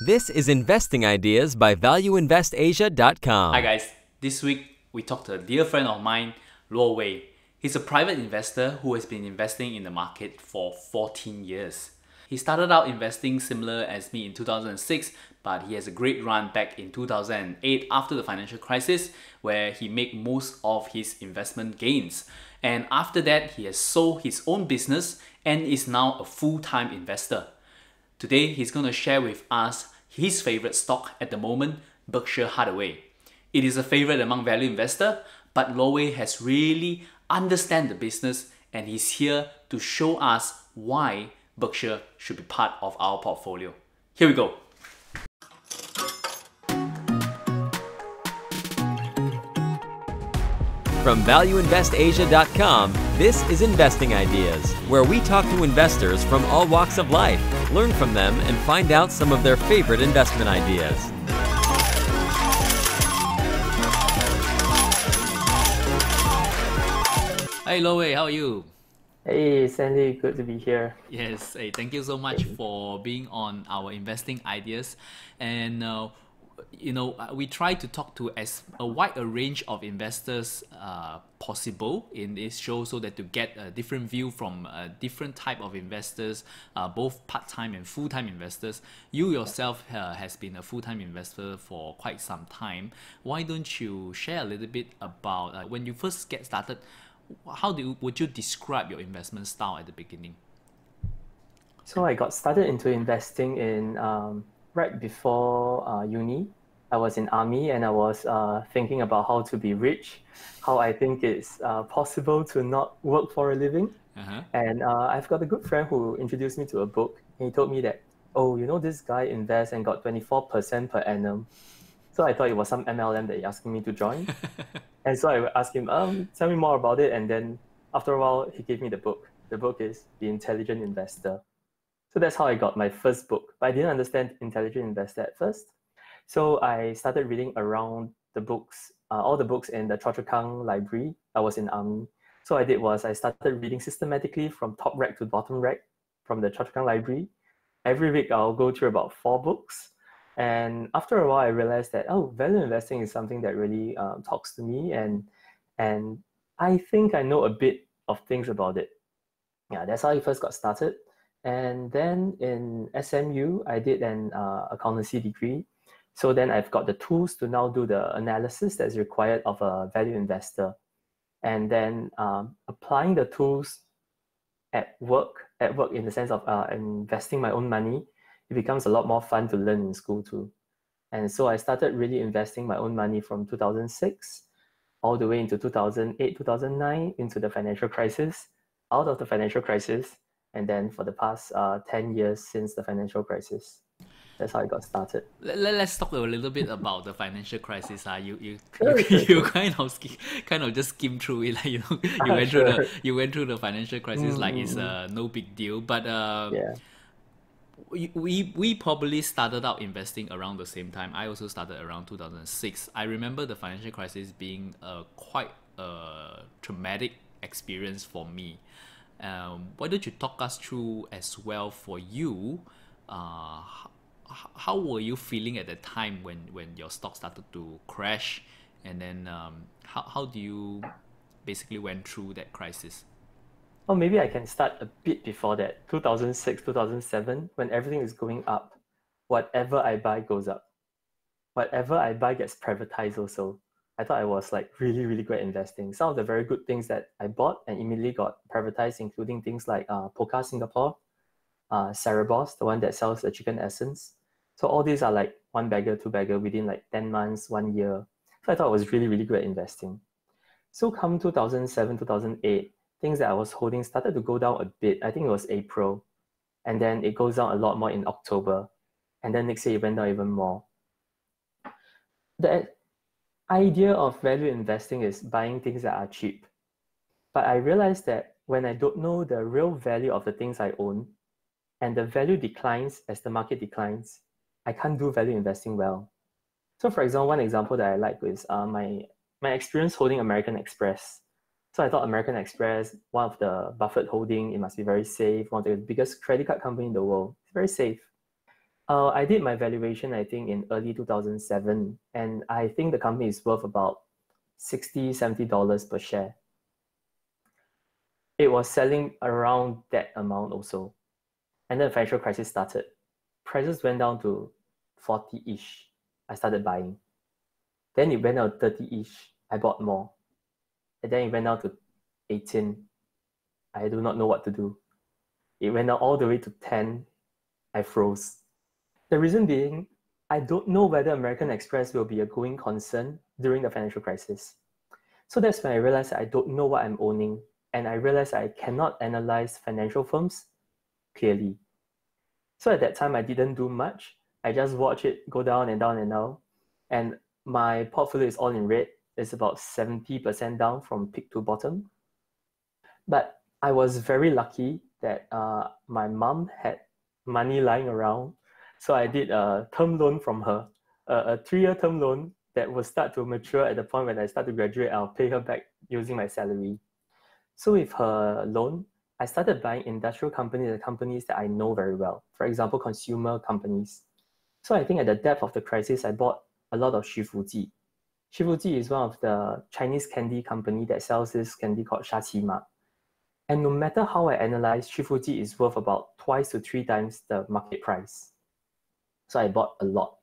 This is Investing Ideas by ValueInvestAsia.com. Hi guys, this week we talked to a dear friend of mine, Luo Wei. He's a private investor who has been investing in the market for 14 years. He started out investing similar as me in 2006, but he has a great run back in 2008 after the financial crisis where he made most of his investment gains. And after that, he has sold his own business and is now a full-time investor. Today, he's going to share with us his favorite stock at the moment, Berkshire Hathaway. It is a favorite among value investors, but Luo Wei has really understand the business and he's here to show us why Berkshire should be part of our portfolio. Here we go. From ValueInvestAsia.com, this is Investing Ideas, where we talk to investors from all walks of life, learn from them, and find out some of their favorite investment ideas. Hi Luo Wei, how are you? Hey Sandy, good to be here. Yes, hey, thank you so much for being on our Investing Ideas. And you know, we try to talk to as a wide a range of investors possible in this show so that to get a different view from a different type of investors, both part-time and full-time investors. You yourself has been a full-time investor for quite some time. Why don't you share a little bit about when you first get started, would you describe your investment style at the beginning? So I got started into investing in right before uni. I was in army and I was thinking about how to be rich, how I think it's possible to not work for a living. And I've got a good friend who introduced me to a book. He told me that, oh, you know, this guy invests and got 24% per annum. So I thought it was some MLM that he asked me to join. And so I asked him, tell me more about it. And then after a while, he gave me the book. The book is The Intelligent Investor. So that's how I got my first book, but I didn't understand Intelligent Investor at first. So I started reading around the books, all the books in the Choa Chu Kang library. I was in army. So what I did was I started reading systematically from top rack to bottom rack from the Choa Chu Kang library. Every week I'll go through about 4 books. And after a while, I realized that, oh, value investing is something that really talks to me. And I think I know a bit of things about it. Yeah, that's how I first got started. And then in SMU, I did an accountancy degree. So then I've got the tools to now do the analysis that's required of a value investor. And then applying the tools at work in the sense of investing my own money, it becomes a lot more fun to learn in school too. And so I started really investing my own money from 2006 all the way into 2008, 2009, into the financial crisis, out of the financial crisis, and then for the past 10 years since the financial crisis. That's how I got started. Let's talk a little bit about the financial crisis. You kind of just skimmed through it, like, you know, you went through the financial crisis like it's no big deal. But yeah, we probably started out investing around the same time. I also started around 2006. I remember the financial crisis being quite a traumatic experience for me. Why don't you talk us through as well for you? How were you feeling at the time when your stock started to crash? And then how do you basically went through that crisis? Oh, maybe I can start a bit before that. 2006, 2007, when everything is going up, whatever I buy goes up. Whatever I buy gets privatized also. I thought I was like really, really great at investing. Some of the very good things that I bought and immediately got privatized, including things like Poka Singapore, Cerebos, the one that sells the chicken essence. So all these are like one bagger, two bagger within like 10 months, 1 year. So I thought I was really, really good at investing. So come 2007, 2008, things that I was holding started to go down a bit. I think it was April. And then it goes down a lot more in October. And then next year it went down even more. The idea of value investing is buying things that are cheap. But I realized that when I don't know the real value of the things I own and the value declines as the market declines, I can't do value investing well. So for example, one example that I like is my experience holding American Express. So I thought American Express, one of the Buffett holding, it must be very safe, one of the biggest credit card company in the world, it's very safe. I did my valuation, I think, in early 2007, and I think the company is worth about $60, $70 per share. It was selling around that amount also. And then the financial crisis started. Prices went down to 40-ish. I started buying. Then it went down to 30-ish. I bought more. And then it went down to 18. I do not know what to do. It went down all the way to 10. I froze. The reason being, I don't know whether American Express will be a going concern during the financial crisis. So that's when I realized I don't know what I'm owning, and I realized I cannot analyze financial firms clearly. So at that time, I didn't do much. I just watched it go down and down and down. And my portfolio is all in red. It's about 70% down from peak to bottom. But I was very lucky that my mom had money lying around. So I did a term loan from her, a 3-year term loan that will start to mature at the point when I start to graduate. I'll pay her back using my salary. So with her loan, I started buying industrial companies and companies that I know very well. For example, consumer companies. So I think at the depth of the crisis, I bought a lot of Shifuji. Shifuji is one of the Chinese candy company that sells this candy called Sha Qima. And no matter how I analyze, Shifuji is worth about 2 to 3 times the market price. So I bought a lot.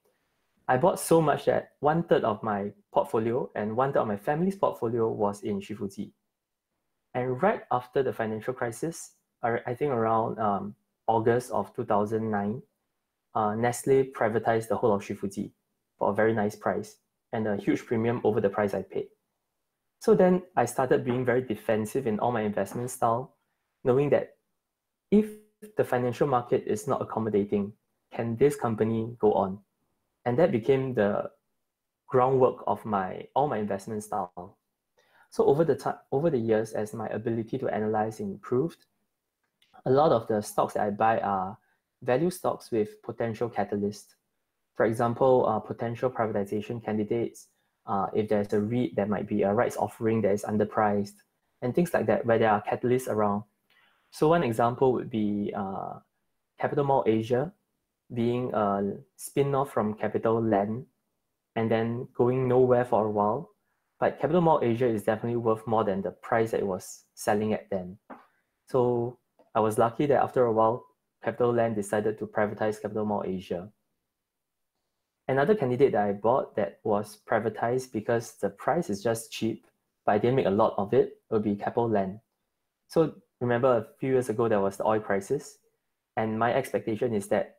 I bought so much that 1/3 of my portfolio and 1/3 of my family's portfolio was in Shifuji. And right after the financial crisis, I think around August of 2009, Nestle privatized the whole of Shifuji for a very nice price and a huge premium over the price I paid. So then I started being very defensive in all my investment style, knowing that if the financial market is not accommodating, can this company go on? And that became the groundwork of all my investment style. So over the years, as my ability to analyze improved, a lot of the stocks that I buy are value stocks with potential catalysts. For example, potential privatization candidates, if there's a REIT, there might be a rights offering that is underpriced, and things like that, where there are catalysts around. So one example would be CapitaMall Asia, being a spin-off from CapitaLand and then going nowhere for a while. But CapitaMall Asia is definitely worth more than the price that it was selling at then. So I was lucky that after a while, CapitaLand decided to privatize CapitaMall Asia. Another candidate that I bought that was privatized because the price is just cheap, but I didn't make a lot of it, would be CapitaLand. So remember a few years ago, there was the oil crisis. And my expectation is that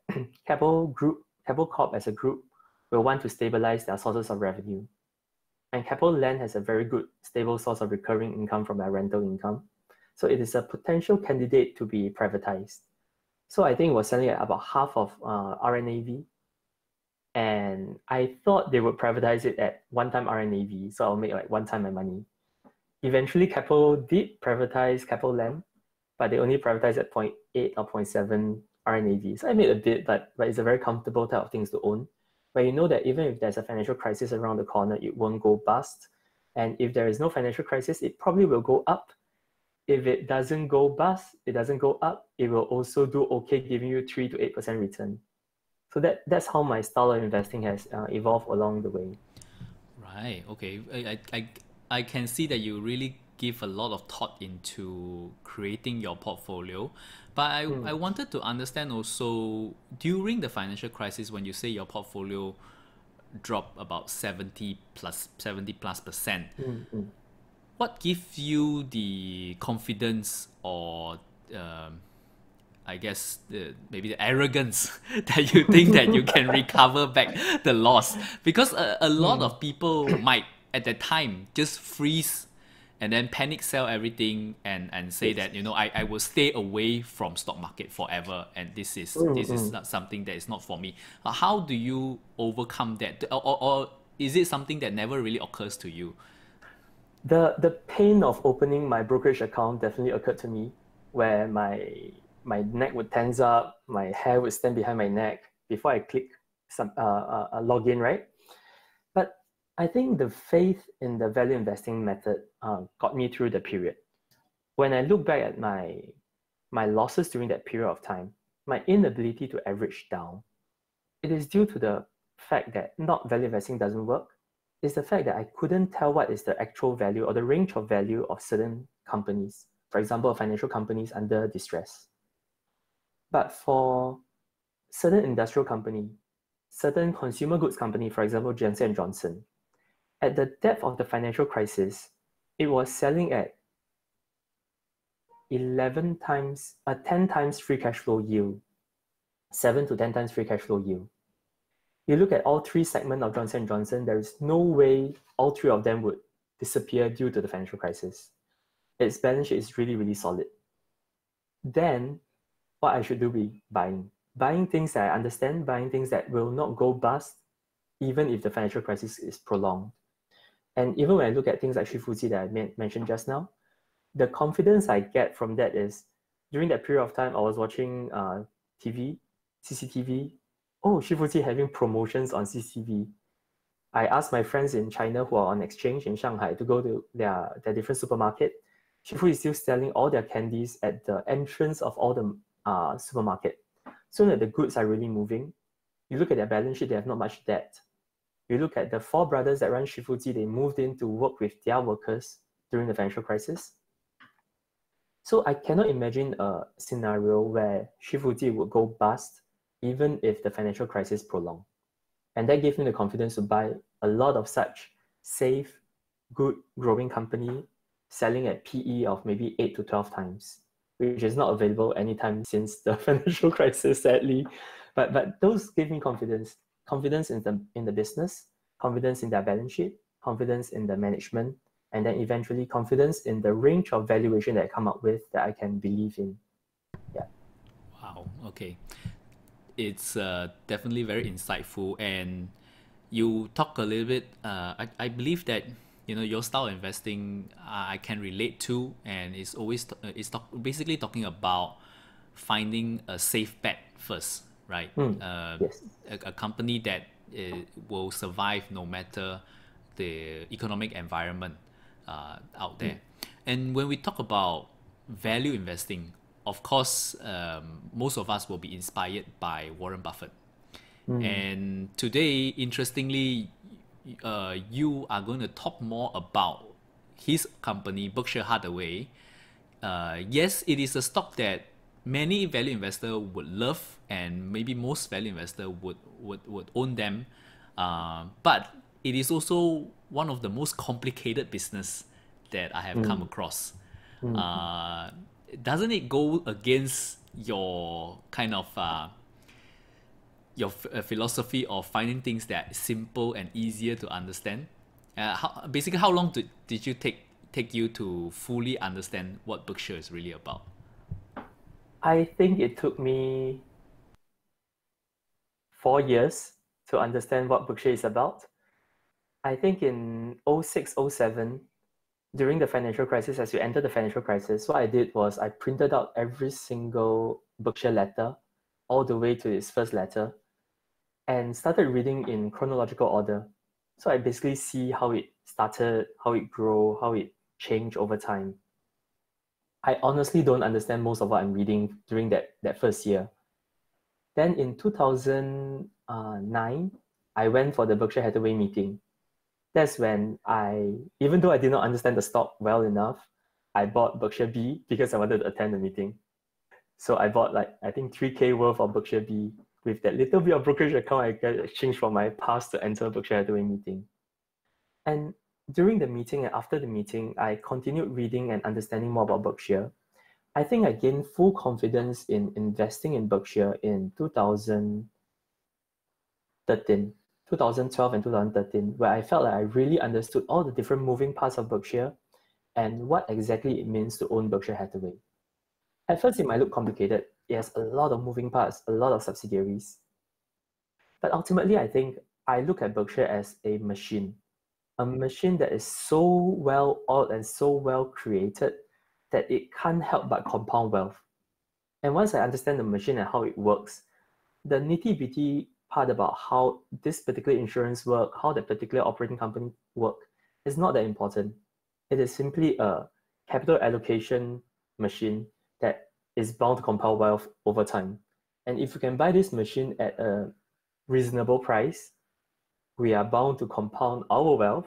Capital Corp as a group will want to stabilize their sources of revenue. And CapitaLand has a very good, stable source of recurring income from their rental income. So it is a potential candidate to be privatized. So I think it was selling at about half of RNAV. And I thought they would privatize it at 1-time RNAV, so I'll make like 1-time my money. Eventually, Capital did privatize CapitaLand, but they only privatized at 0.8 or 0.7 RNAV. So I made a bit, but it's a very comfortable type of things to own, where you know that even if there's a financial crisis around the corner, it won't go bust. And if there is no financial crisis, it probably will go up. If it doesn't go bust, it doesn't go up, it will also do okay, giving you 3 to 8% return. So that's how my style of investing has evolved along the way. Right, okay. I can see that you really give a lot of thought into creating your portfolio. But I wanted to understand also, during the financial crisis, when you say your portfolio dropped about 70+%, what gives you the confidence or I guess maybe the arrogance that you think that you can recover back the loss? Because a lot of people might at that time just freeze and then panic sell everything and say that, you know, I will stay away from stock market forever, and this is not something that is not for me. How do you overcome that? Or is it something that never really occurs to you? The pain of opening my brokerage account definitely occurred to me, where my neck would tense up, my hair would stand behind my neck before I click login, right? But I think the faith in the value investing method got me through the period. When I look back at my losses during that period of time, my inability to average down, it is due to the fact that not value investing doesn't work. It's the fact that I couldn't tell what is the actual value or the range of value of certain companies, for example, financial companies under distress. But for certain industrial company, certain consumer goods company, for example, Johnson and Johnson, at the depth of the financial crisis, it was selling at 10 times free cash flow yield, 7 to 10 times free cash flow yield. You look at all three segments of Johnson & Johnson, there is no way all three of them would disappear due to the financial crisis. Its balance sheet is really, really solid. Then what I should do be buying. Buying things that I understand, buying things that will not go bust, even if the financial crisis is prolonged. And even when I look at things like Shifuji that I mentioned just now, the confidence I get from that is, during that period of time, I was watching TV, CCTV. Oh, Shifuji having promotions on CCTV. I asked my friends in China who are on exchange in Shanghai to go to their different supermarket. Shifuji is still selling all their candies at the entrance of all the supermarket, so that the goods are really moving. You look at their balance sheet, they have not much debt. You look at the four brothers that run Shifuji, they moved in to work with their workers during the financial crisis. So I cannot imagine a scenario where Shifuji would go bust even if the financial crisis prolonged. And that gave me the confidence to buy a lot of such safe, good, growing company selling at PE of maybe 8 to 12 times, which is not available anytime since the financial crisis, sadly. But those gave me confidence. Confidence in the business, confidence in their balance sheet, confidence in the management, and then eventually confidence in the range of valuation that I come up with that I can believe in. Yeah. Wow. Okay. It's definitely very insightful. And you talk a little bit, I believe that, you know, your style of investing, I can relate to, and it's always, basically talking about finding a safe bet first, right? Yes. A company that will survive no matter the economic environment out there. And when we talk about value investing, of course, most of us will be inspired by Warren Buffett. And today, interestingly, you are going to talk more about his company, Berkshire Hathaway. Yes, it is a stock that many value investors would love, and maybe most value investors would own them. But it is also one of the most complicated business that I have come across. Doesn't it go against your kind of your philosophy of finding things that are simple and easier to understand? Basically, how long did you take you to fully understand what Berkshire is really about? I think it took me 4 years to understand what Berkshire is about. I think in 06, 07, during the financial crisis, as we entered the financial crisis, what I did was I printed out every single Berkshire letter, all the way to its first letter, and started reading in chronological order. So I basically see how it started, how it grew, how it changed over time. I honestly don't understand most of what I'm reading during that first year. Then in 2009, I went for the Berkshire Hathaway meeting. That's when even though I did not understand the stock well enough, I bought Berkshire B because I wanted to attend the meeting. So I bought I think 3K worth of Berkshire B with that little bit of brokerage account I got exchanged from my past to enter Berkshire Hathaway meeting. And during the meeting and after the meeting, I continued reading and understanding more about Berkshire. I think I gained full confidence in investing in Berkshire in 2012 and 2013, where I felt like I really understood all the different moving parts of Berkshire and what exactly it means to own Berkshire Hathaway. At first, it might look complicated. It has a lot of moving parts, a lot of subsidiaries. But ultimately, I think I look at Berkshire as a machine that is so well oiled and so well created that it can't help but compound wealth. And once I understand the machine and how it works, the nitty-bitty part about how this particular insurance work, how that particular operating company work, is not that important. It is simply a capital allocation machine that is bound to compound wealth over time. And if you can buy this machine at a reasonable price, we are bound to compound our wealth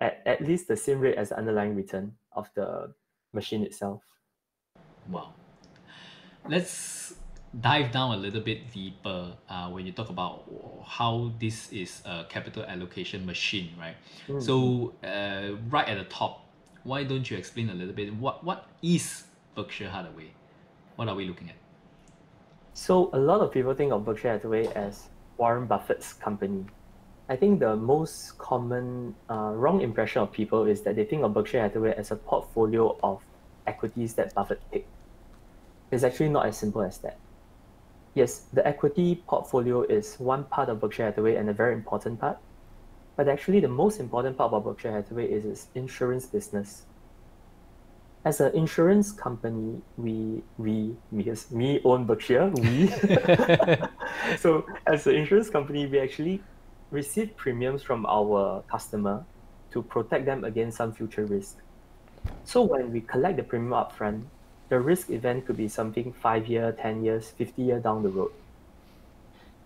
at least the same rate as the underlying return of the machine itself. Wow. Let's dive down a little bit deeper when you talk about how this is a capital allocation machine, right? Mm. So right at the top, why don't you explain a little bit what is Berkshire Hathaway? What are we looking at? So a lot of people think of Berkshire Hathaway as Warren Buffett's company. I think the most common wrong impression of people is that they think of Berkshire Hathaway as a portfolio of equities that Buffett picked. It's actually not as simple as that. Yes, the equity portfolio is one part of Berkshire Hathaway and a very important part, but actually the most important part about Berkshire Hathaway is its insurance business. As an insurance company, we own Berkshire, we. So as an insurance company, we actually receive premiums from our customer to protect them against some future risk. So when we collect the premium upfront, the risk event could be something 5 years, 10 years, 50 years down the road.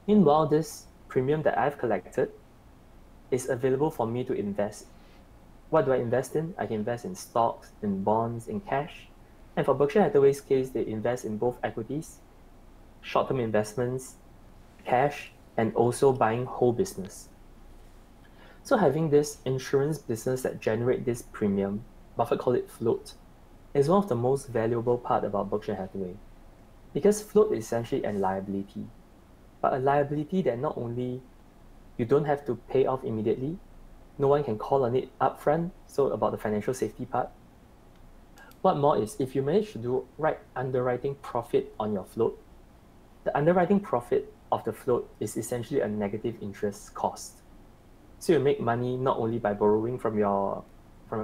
Meanwhile, this premium that I've collected is available for me to invest. What do I invest in? I can invest in stocks, in bonds, in cash. And for Berkshire Hathaway's case, they invest in both equities, short-term investments, cash, and also buying whole business. So having this insurance business that generates this premium, Buffett called it float, is one of the most valuable part about Berkshire Hathaway. Because float is essentially a liability, but a liability that not only you don't have to pay off immediately, no one can call on it upfront, so about the financial safety part. What more is, if you manage to do right underwriting profit on your float, the underwriting profit of the float is essentially a negative interest cost. So you make money not only by borrowing from your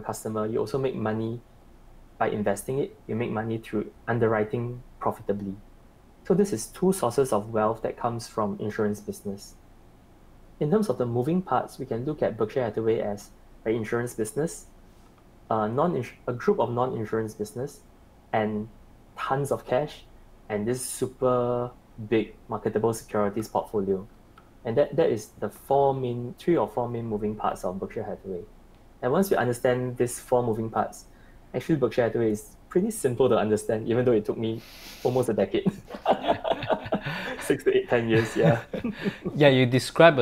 customer, you also make money by investing it, you make money through underwriting profitably. So this is two sources of wealth that comes from insurance business. In terms of the moving parts, we can look at Berkshire Hathaway as an insurance business, a group of non-insurance business, and tons of cash, and this super big marketable securities portfolio. And that is the three or four main moving parts of Berkshire Hathaway. And once you understand these four moving parts, actually, Berkshire Hathaway is pretty simple to understand, even though it took me almost a decade. 6 to 8, 10 years, yeah. Yeah, you describe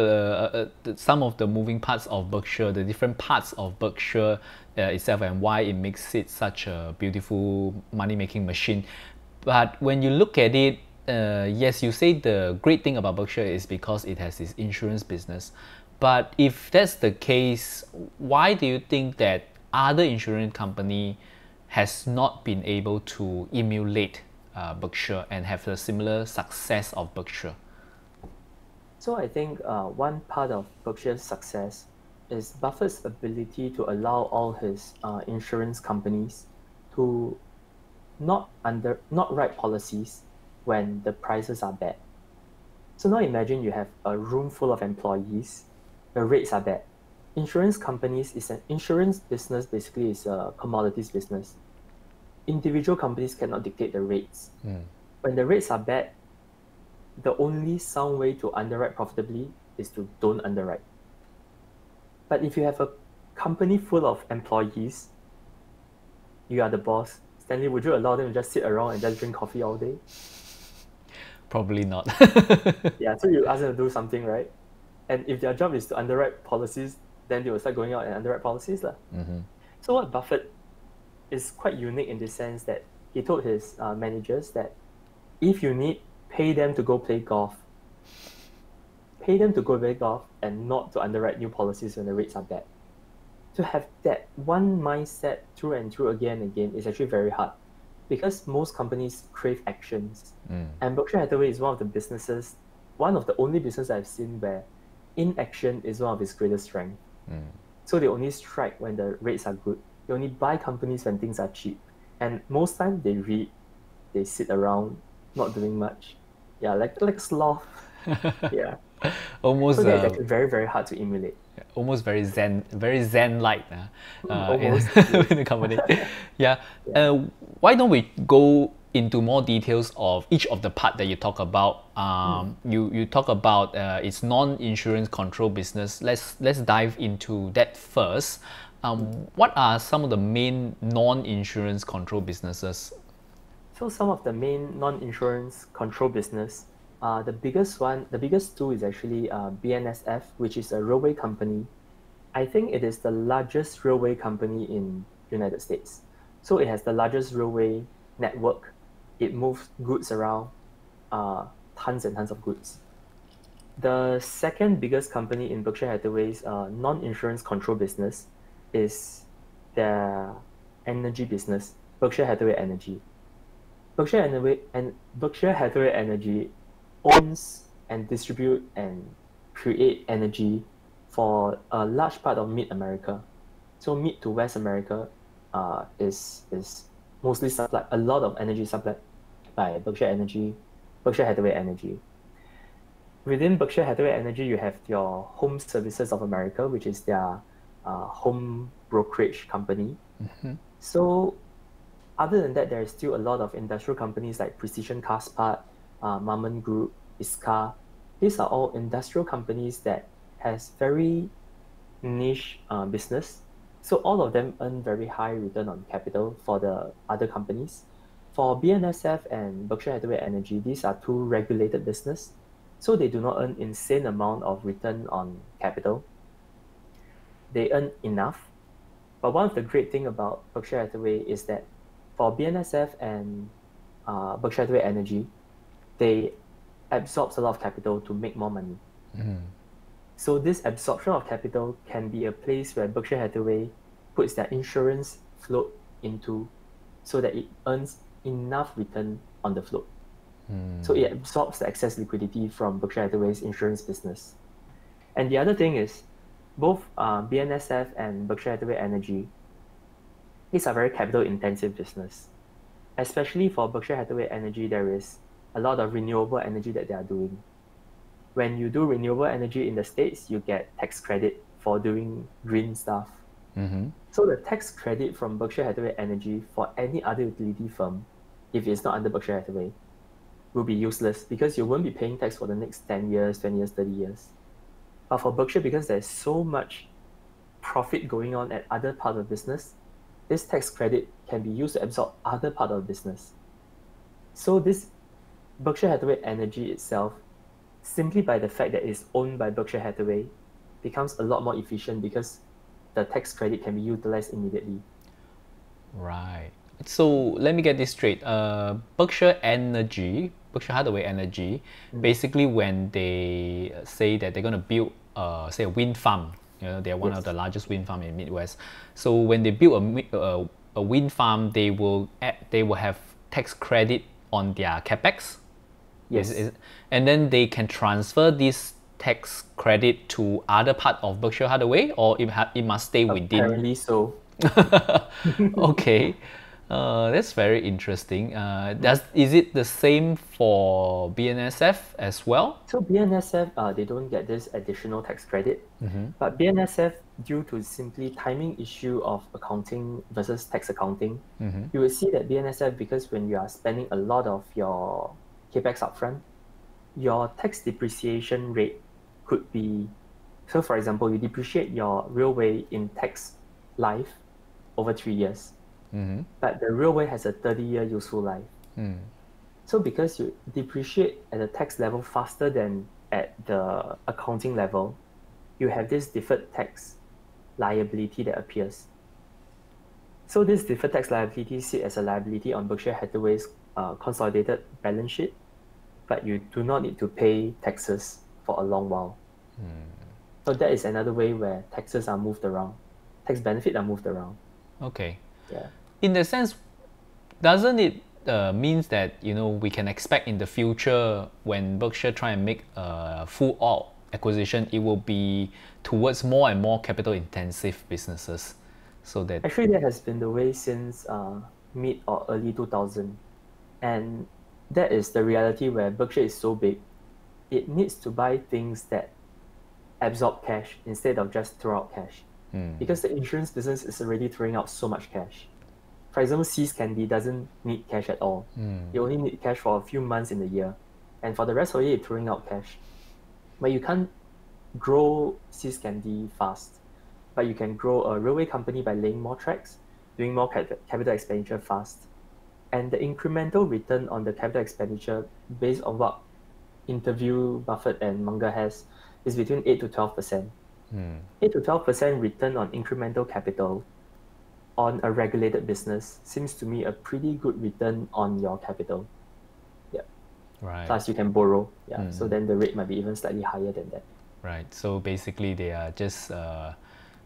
some of the moving parts of Berkshire, the different parts of Berkshire itself, and why it makes it such a beautiful money-making machine. But when you look at it, yes, you say the great thing about Berkshire is because it has this insurance business. But if that's the case, why do you think that other insurance company has not been able to emulate Berkshire and have the similar success of Berkshire? So I think one part of Berkshire's success is Buffett's ability to allow all his insurance companies to not write policies when the prices are bad. So now imagine you have a room full of employees, the rates are bad. Insurance business basically is a commodities business. Individual companies cannot dictate the rates. Mm. When the rates are bad, the only sound way to underwrite profitably is to don't underwrite. But if you have a company full of employees, you are the boss. Stanley, would you allow them to just sit around and just drink coffee all day? Probably not. Yeah, so you ask them to do something, right? And if their job is to underwrite policies, then they will start going out and underwrite policies. Mm-hmm. So what Buffett is quite unique in the sense that he told his managers that if you need, pay them to go play golf. Pay them to go play golf and not to underwrite new policies when the rates are bad. To have that one mindset through and through again and again is actually very hard because most companies crave actions. Mm. And Berkshire Hathaway is one of the only businesses I've seen where inaction is one of its greatest strengths. Mm. So they only strike when the rates are good. They only buy companies when things are cheap. And most times they read, they sit around, not doing much. Yeah, like sloth. Yeah. Almost. So that's actually very, very hard to emulate. Almost very zen-like in the company. Yeah. Why don't we go into more details of each of the part that you talk about. You talk about its non-insurance control business. Let's dive into that first. What are some of the main non-insurance control businesses? So some of the main non-insurance control business, the biggest two is actually BNSF, which is a railway company. I think it is the largest railway company in United States. So it has the largest railway network. It moves goods around, tons and tons of goods. The second biggest company in Berkshire Hathaway's non-insurance control business is their energy business, Berkshire Hathaway Energy. Berkshire Hathaway Energy owns and distributes and creates energy for a large part of Mid-America. So Mid to West America is mostly supplied, a lot of energy supplied by Berkshire Hathaway Energy. Within Berkshire Hathaway Energy, you have your Home Services of America, which is their home brokerage company. Mm-hmm. So other than that, there is still a lot of industrial companies like Precision Cast Part, Marmon Group, Iscar. These are all industrial companies that has very niche business. So all of them earn very high return on capital for the other companies. For BNSF and Berkshire Hathaway Energy, these are two regulated business. So they do not earn insane amount of return on capital. They earn enough. But one of the great thing about Berkshire Hathaway is that for BNSF and Berkshire Hathaway Energy, they absorb a lot of capital to make more money. Mm. So this absorption of capital can be a place where Berkshire Hathaway puts their insurance float into so that it earns enough return on the float. Mm. So it absorbs the excess liquidity from Berkshire Hathaway's insurance business. And the other thing is both BNSF and Berkshire Hathaway Energy, these are very capital intensive business. Especially for Berkshire Hathaway Energy, there is a lot of renewable energy that they are doing. When you do renewable energy in the States, you get tax credit for doing green stuff. Mm-hmm. So the tax credit from Berkshire Hathaway Energy for any other utility firm, if it's not under Berkshire Hathaway, will be useless because you won't be paying tax for the next 10 years, 20 years, 30 years. But for Berkshire, because there's so much profit going on at other part of the business, this tax credit can be used to absorb other part of the business. So this Berkshire Hathaway Energy itself, simply by the fact that it's owned by Berkshire Hathaway, becomes a lot more efficient because the tax credit can be utilized immediately. Right. So let me get this straight. Berkshire Hathaway Energy, basically when they say that they're going to build, say, a wind farm, you know, they're one of the largest wind farm in Midwest. So when they build a wind farm, they will have tax credit on their capex. Yes. And then they can transfer this tax credit to other part of Berkshire Hathaway, or it must stay within? Apparently so. Okay. That's very interesting. Is it the same for BNSF as well? So BNSF, they don't get this additional tax credit. Mm-hmm. But BNSF, due to simply timing issue of accounting versus tax accounting, mm-hmm. you will see that BNSF, because when you are spending a lot of your capex upfront, your tax depreciation rate could be, so for example, you depreciate your railway in tax life over 3 years, mm-hmm. but the railway has a 30-year useful life. Mm. So because you depreciate at the tax level faster than at the accounting level, you have this deferred tax liability that appears. So this deferred tax liability sits as a liability on Berkshire Hathaway's consolidated balance sheet, but you do not need to pay taxes for a long while. Hmm. So that is another way where taxes are moved around, tax benefits are moved around. Okay. Yeah. In the sense, doesn't it means that, you know, we can expect in the future when Berkshire try and make a full out acquisition, it will be towards more and more capital intensive businesses, so that actually that has been the way since mid or early 2000. And that is the reality where Berkshire is so big, it needs to buy things that absorb cash instead of just throw out cash. Mm. Because the insurance business is already throwing out so much cash. For example, See's Candy doesn't need cash at all. You only need cash for a few months in the year, and for the rest of the year, you're throwing out cash. But you can't grow See's Candy fast, but you can grow a railway company by laying more tracks, doing more capital expenditure fast. And the incremental return on the capital expenditure, based on what interview Buffett and Munger has, is between 8 to 12%. 8 to 12% return on incremental capital on a regulated business seems to me a pretty good return on your capital. Yeah. Right. Plus you can borrow. Yeah. So then the rate might be even slightly higher than that. Right. So basically they are just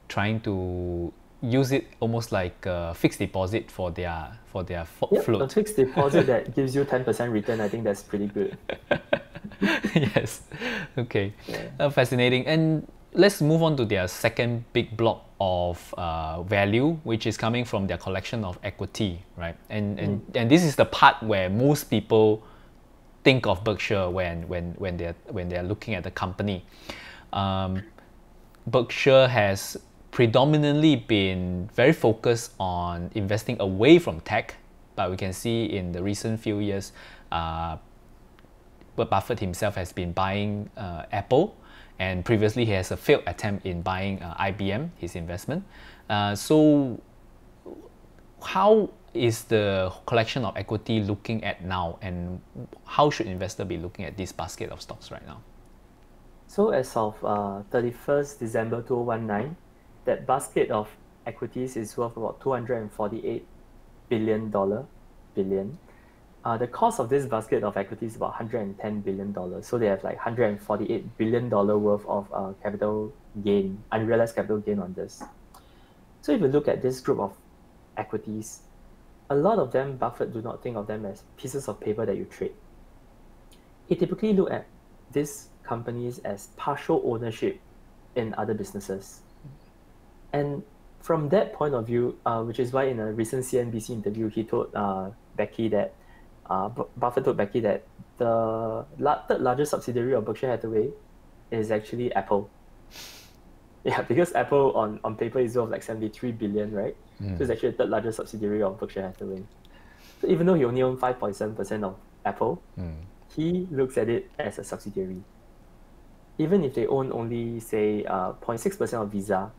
trying to use it almost like a fixed deposit for their float. A fixed deposit that gives you 10% return. I think that's pretty good. Yes. Okay. Yeah. Fascinating. And let's move on to their second big block of value, which is coming from their collection of equity, right? And this is the part where most people think of Berkshire when they're looking at the company. Berkshire has predominantly been very focused on investing away from tech, but we can see in the recent few years, Buffett himself has been buying Apple, and previously he has a failed attempt in buying IBM, his investment. So how is the collection of equity looking at now, and how should investor be looking at this basket of stocks right now? So as of 31st December 2019, that basket of equities is worth about $248 billion. The cost of this basket of equities is about $110 billion. So they have like $148 billion worth of capital gain, unrealized capital gain on this. So if you look at this group of equities, a lot of them, Buffett do not think of them as pieces of paper that you trade. He typically looks at these companies as partial ownership in other businesses. And from that point of view, which is why in a recent CNBC interview, he told Becky that Buffett told Becky that the third largest subsidiary of Berkshire Hathaway is actually Apple. Yeah, because Apple on paper is worth like $73 billion, right? So it's actually the third largest subsidiary of Berkshire Hathaway. So even though he only owns 5.7% of Apple, he looks at it as a subsidiary. Even if they own only, say, 0.6% of Visa,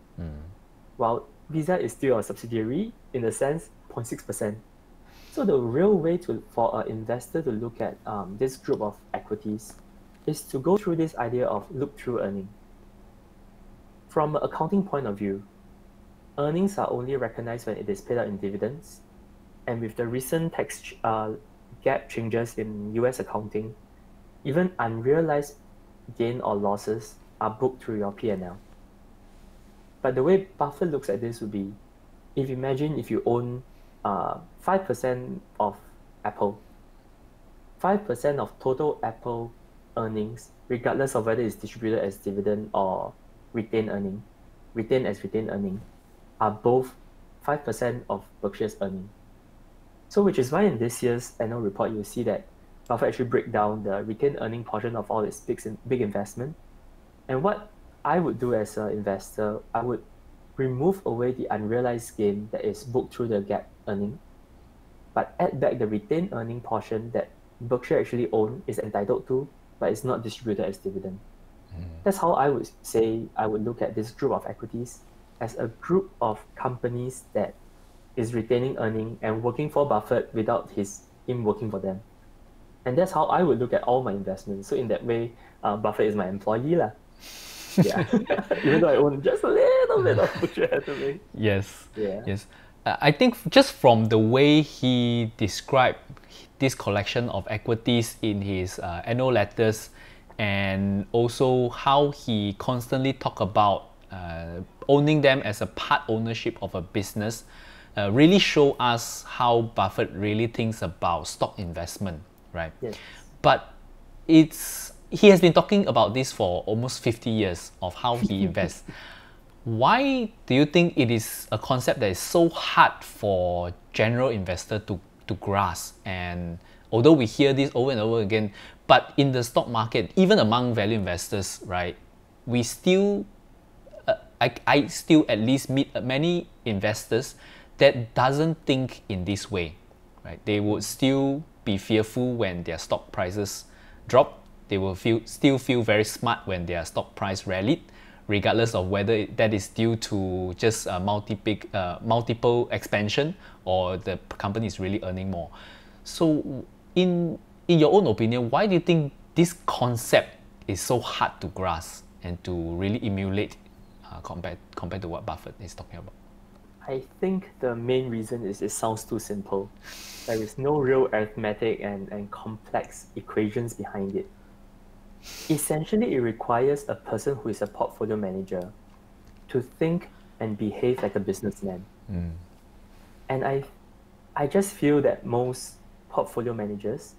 while Visa is still a subsidiary, in a sense, 0.6%. So the real way for an investor to look at this group of equities is to go through this idea of look-through earnings. From an accounting point of view, earnings are only recognized when it is paid out in dividends. And with the recent tax gap changes in US accounting, even unrealized gain or losses are booked through your P&L. But the way Buffett looks at this would be, if you imagine if you own 5% of Apple, 5% of total Apple earnings, regardless of whether it's distributed as dividend or retained earning, are both 5% of Berkshire's earnings. So which is why in this year's annual report, you'll see that Buffett actually break down the retained earning portion of all its big investment. And what I would do as an investor, I would remove away the unrealized gain that is booked through the gap earning, but add back the retained earning portion that Berkshire actually owns, is entitled to, but it's not distributed as dividend. That's how I would say I would look at this group of equities, as a group of companies that is retaining earning and working for Buffett without him working for them. And that's how I would look at all my investments. So in that way, Buffett is my employee lah. Yeah, even though I own just a little bit of Berkshire Hathaway. Yes, yeah. Yes. I think just from the way he described this collection of equities in his annual letters, and also how he constantly talked about owning them as a part ownership of a business, really show us how Buffett really thinks about stock investment, right? Yes. But he has been talking about this for almost 50 years of how he invests. Why do you think it is a concept that is so hard for general investor to grasp? And although we hear this over and over again, but in the stock market, even among value investors, right, we still, I still at least meet many investors that doesn't think in this way, right? They would still be fearful when their stock prices drop. They will still feel very smart when their stock price rallied, regardless of whether that is due to just multiple expansion or the company is really earning more. So in your own opinion, why do you think this concept is so hard to grasp and to really emulate compared to what Buffett is talking about? I think the main reason is it sounds too simple. There is no real arithmetic and complex equations behind it. Essentially, it requires a person who is a portfolio manager to think and behave like a businessman. Mm. And I just feel that most portfolio managers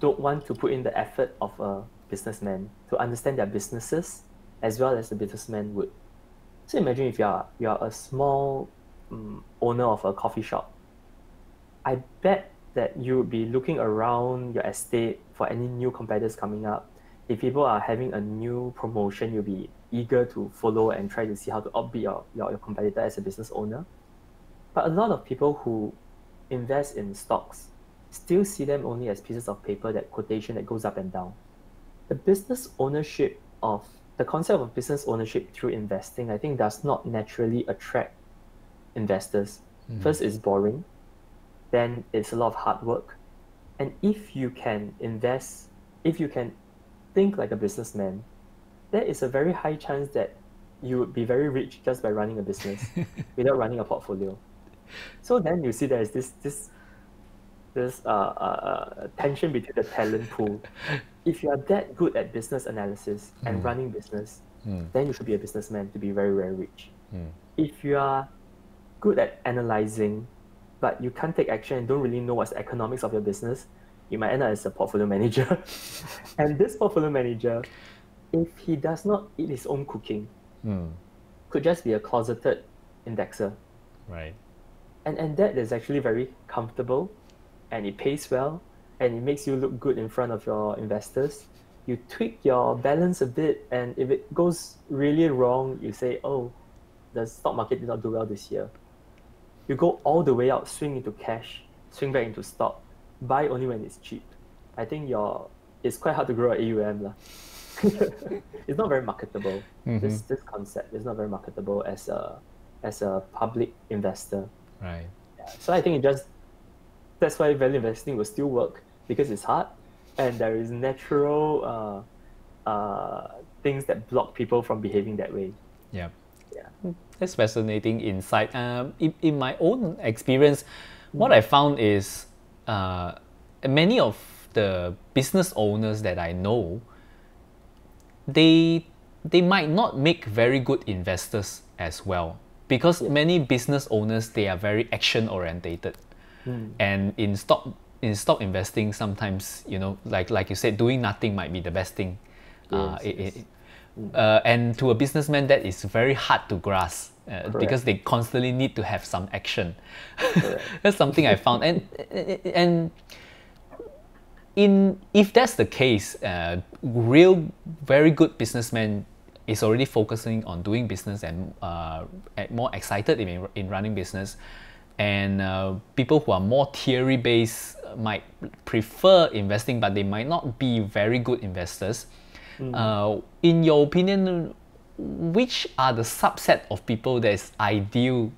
don't want to put in the effort of a businessman to understand their businesses as well as the businessman would. So imagine if you are a small owner of a coffee shop. I bet that you would be looking around your estate for any new competitors coming up. If people are having a new promotion, you'll be eager to follow and try to see how to outbid your competitor as a business owner. But a lot of people who invest in stocks still see them only as pieces of paper, that quotation that goes up and down. The concept of business ownership through investing, I think, does not naturally attract investors. Mm. First, it's boring. Then it's a lot of hard work. And if you can invest, if you can think like a businessman, there is a very high chance that you would be very rich just by running a business without running a portfolio. So then you see there is this tension between the talent pool. If you are that good at business analysis and running business, then you should be a businessman to be very, very rich. Mm. If you are good at analyzing, but you can't take action and don't really know what's the economics of your business, you might end up as a portfolio manager. And this portfolio manager, if he does not eat his own cooking, could just be a closeted indexer. Right. And that is actually very comfortable, and it pays well, and it makes you look good in front of your investors. You tweak your balance a bit, and if it goes really wrong, you say, oh, the stock market did not do well this year. You go all the way out, swing into cash, swing back into stock, buy only when it's cheap. I think it's quite hard to grow at AUM. La. It's not very marketable. Mm-hmm. This concept is not very marketable as a public investor. Right. Yeah. So I think that's why value investing will still work, because it's hard and there is natural things that block people from behaving that way. Yeah, yeah. That's fascinating insight. In my own experience, what I found is many of the business owners that I know, they might not make very good investors as well, because many business owners, they are very action orientated. And in stock investing, sometimes, you know, like you said, doing nothing might be the best thing. And to a businessman, that is very hard to grasp because they constantly need to have some action. That's something I found. And if that's the case, very good businessmen is already focusing on doing business and more excited in running business. And people who are more theory-based might prefer investing, but they might not be very good investors. In your opinion, which are the subset of people that is ideal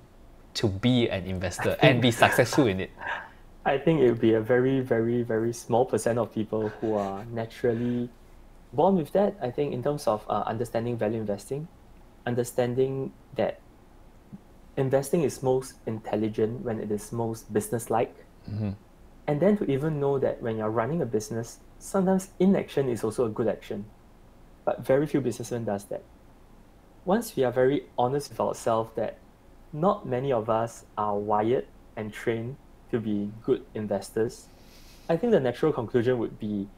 to be an investor and be successful in it? I think it would be a very, very, very small percent of people who are naturally born with that. I think in terms of understanding value investing, understanding that investing is most intelligent when it is most business-like. And then to even know that when you're running a business, sometimes inaction is also a good action. But very few businessmen does that. Once we are very honest with ourselves that not many of us are wired and trained to be good investors, I think the natural conclusion would be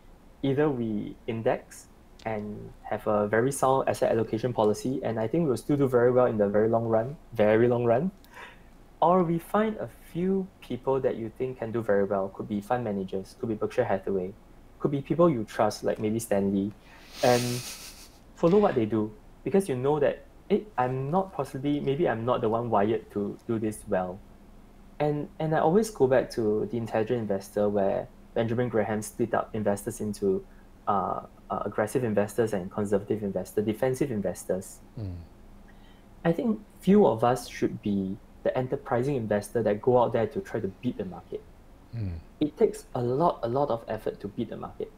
either we index and have a very sound asset allocation policy, and I think we'll still do very well in the very long run. Or we find a few people that you think can do very well. Could be fund managers, could be Berkshire Hathaway, could be people you trust, like maybe Stanley, and follow what they do, because you know that I'm not possibly, maybe I'm not the one wired to do this well. And I always go back to The Intelligent Investor, where Benjamin Graham split up investors into aggressive investors and conservative investors, defensive investors. Mm. I think few of us should be the enterprising investor that go out there to try to beat the market. Mm. It takes a lot of effort to beat the market,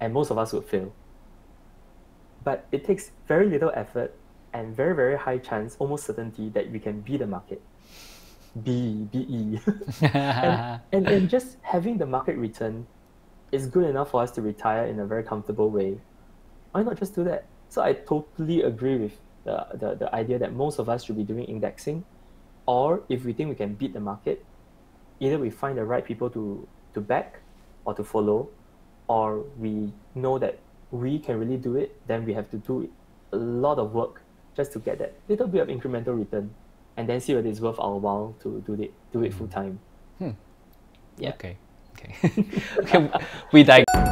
and most of us would fail. But it takes very little effort and very, very high chance, almost certainty, that we can beat the market. And just having the market return is good enough for us to retire in a very comfortable way. Why not just do that? So I totally agree with the idea that most of us should be doing indexing, or if we think we can beat the market, either we find the right people to back or to follow, or we know that we can really do it, then we have to do a lot of work just to get that little bit of incremental return, and then see whether it's worth our while to do it full time. Hmm. Yeah. Okay. Okay. Okay. We digress.